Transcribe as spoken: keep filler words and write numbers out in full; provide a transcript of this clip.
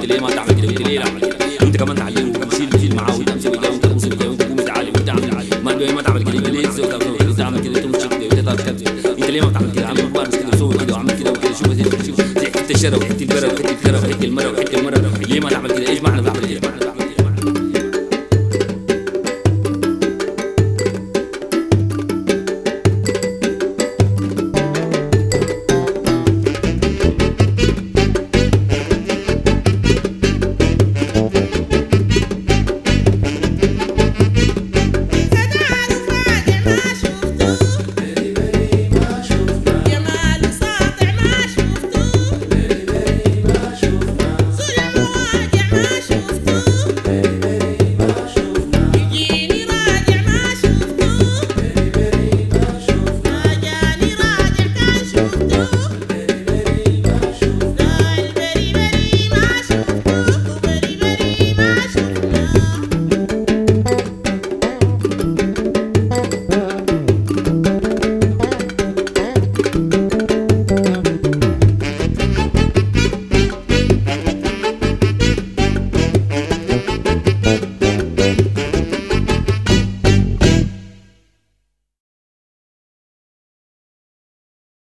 ليه ما تعمل كده؟ ايش معنى بعمل كده؟